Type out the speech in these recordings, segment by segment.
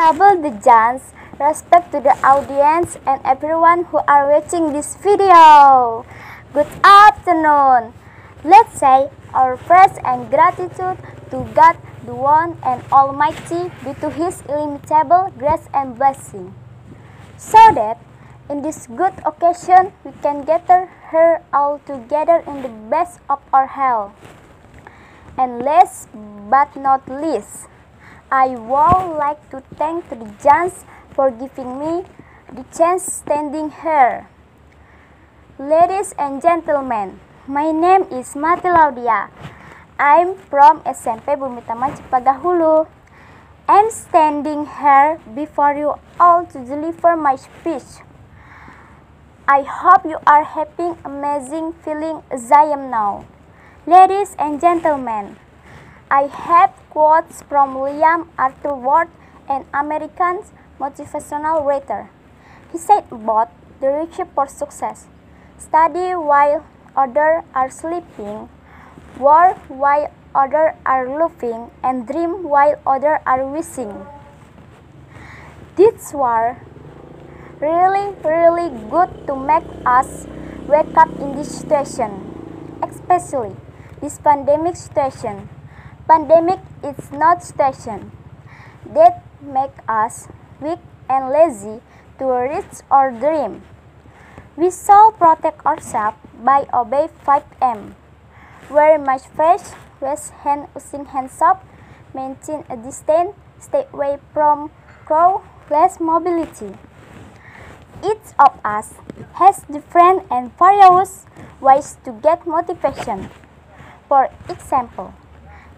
Honorable the judge, respect to the audience and everyone who are watching this video. Good afternoon. Let's say our praise and gratitude to God, the One and Almighty, be to His illimitable grace and blessing, so that in this good occasion we can gather here all together in the best of our health. And last but not least, I would like to thank the judge for giving me the chance standing here. Ladies and gentlemen, my name is Melati Laudya. I'm from SMP Bumitama Cempaga Hulu. I'm standing here before you all to deliver my speech. I hope you are having amazing feeling as I am now. Ladies and gentlemen, I have quotes from William Arthur Ward, an American motivational writer. He said about the recipe for success: study while others are sleeping, work while others are loving, and dream while others are wishing. These were really good to make us wake up in this situation, especially this pandemic situation. Pandemic is not station that make us weak and lazy to reach our dream. We shall protect ourselves by obey 5M. Wear much face, wash hand using hand soap, maintain a distance, stay away from crowd, less mobility. Each of us has different and various ways to get motivation. For example,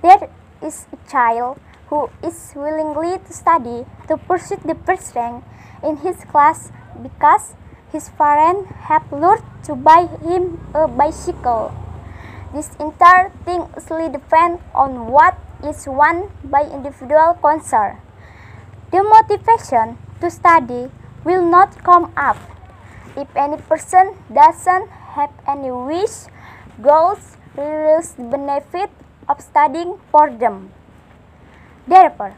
there is a child who is willingly to study to pursue the first rank in his class because his parents have lured to buy him a bicycle. This entire thing solely depends on what is won by individual concern. The motivation to study will not come up if any person doesn't have any wish, goals, realized benefit of studying for them. Therefore,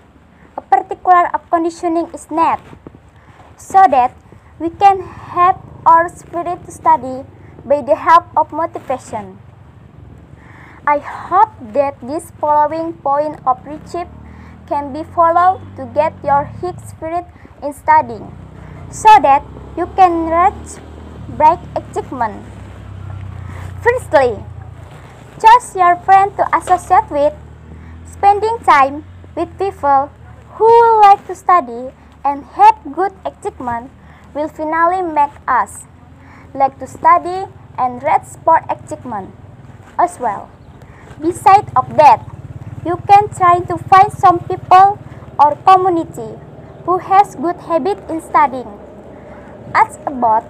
a particular of conditioning is needed so that we can help our spirit to study by the help of motivation. I hope that this following point of hardship can be followed to get your hick spirit in studying, so that you can reach break achievement. Firstly, choose your friend to associate with. Spending time with people who like to study and have good achievement will finally make us like to study and read sport achievement as well. Besides of that, you can try to find some people or community who has good habit in studying. Ask about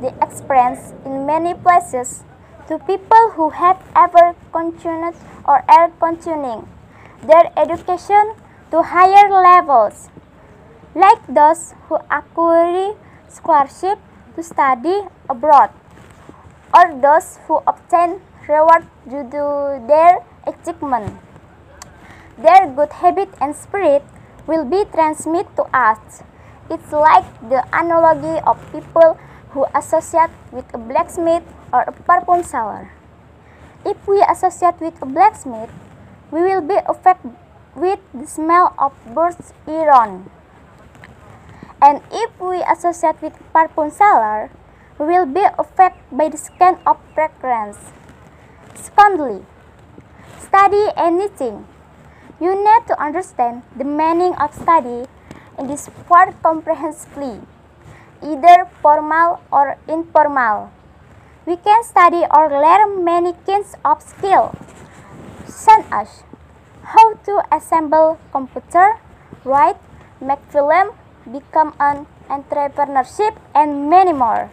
the experience in many places to people who have ever continued or are continuing their education to higher levels, like those who acquire scholarship to study abroad, or those who obtain reward due to their achievement. Their good habit and spirit will be transmitted to us. It's like the analogy of people who associate with a blacksmith or a perfume seller. If we associate with a blacksmith, we will be affected with the smell of burnt iron. And if we associate with perfume seller, we will be affected by the scent of fragrance. Secondly, study anything. You need to understand the meaning of study in this part comprehensively, either formal or informal. We can study or learn many kinds of skill, such as how to assemble computer, write, make film, become an entrepreneurship, and many more.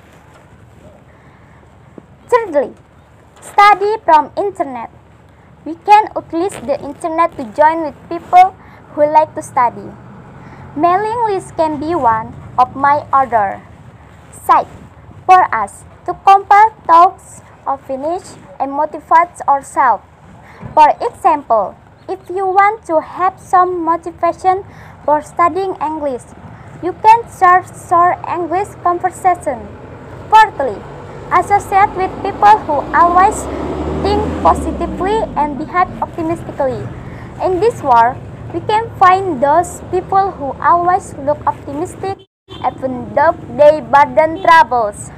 Thirdly, study from internet. We can utilize the internet to join with people who like to study. Mailing list can be one of my other site for us to compare talks or finish and motivate ourselves. For example, if you want to have some motivation for studying English. You can search for English conversation. Fourthly, associate with people who always think positively and behave optimistically. In this world, we can find those people who always look optimistic even though they burden troubles.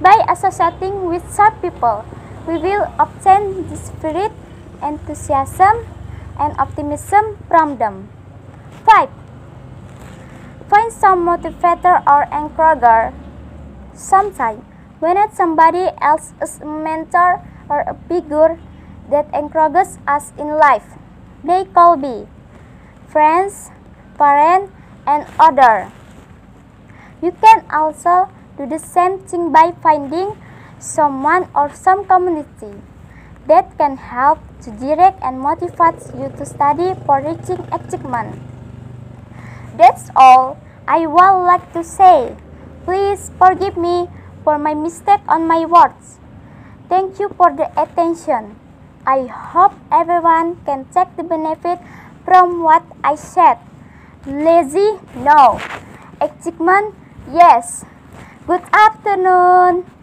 By associating with such people, we will obtain the spirit, enthusiasm, and optimism from them. 5. Find some motivator or encourager. Sometimes, when it's somebody else's mentor or a figure that encourages us in life, they could be friends, parents, and others. You can also do the same thing by finding someone or some community that can help to direct and motivate you to study for reaching achievement. That's all I would like to say. Please forgive me for my mistake on my words. Thank you for the attention. I hope everyone can take the benefit from what I said. Lazy? No. Achievement? Yes. Good afternoon.